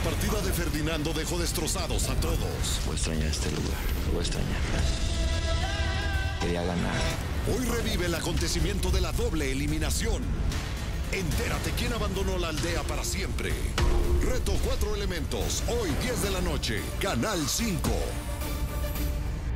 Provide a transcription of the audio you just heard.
partida de Ferdinando dejó destrozados a todos. Voy a extrañar este lugar, lo voy a extrañar. Quería ganar. Hoy revive el acontecimiento de la doble eliminación. Entérate quién abandonó la aldea para siempre. Reto 4 Elementos, hoy 10 de la noche, Canal 5.